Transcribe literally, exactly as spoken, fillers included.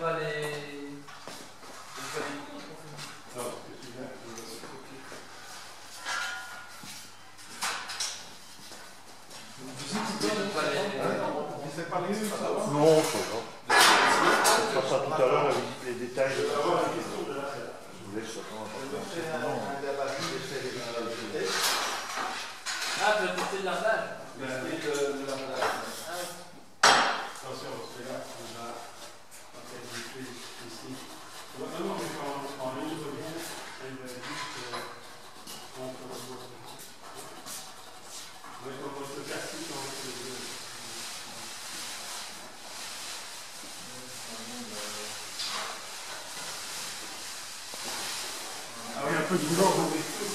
pas les... Non, je ferai ça tout à l'heure avec les détails. Je vous laisse ça. Ah, tu as testé de l'emballage. Testé de l'emballage. Attention, c'est là qu'on a en fait des trucs ici. Maintenant, on est en ligne de bien, et on va juste on peut le voir. On va se casser sur le jeu. Ah oui, un peu de boulot.